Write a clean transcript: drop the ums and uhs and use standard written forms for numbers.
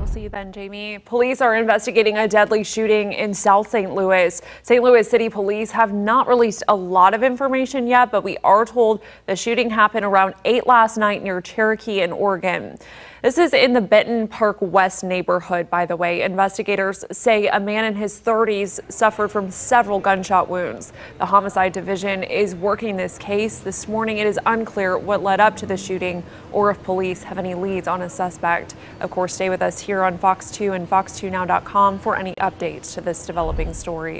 We'll see you then, Jamie. Police are investigating a deadly shooting in South St. Louis. St. Louis City Police have not released a lot of information yet, but we are told the shooting happened around 8 last night near Cherokee in Oregon. This is in the Benton Park West neighborhood, by the way. Investigators say a man in his 30s suffered from several gunshot wounds. The Homicide Division is working this case. This morning, it is unclear what led up to the shooting or if police have any leads on a suspect. Of course, stay with us here on Fox 2 and fox2now.com for any updates to this developing story.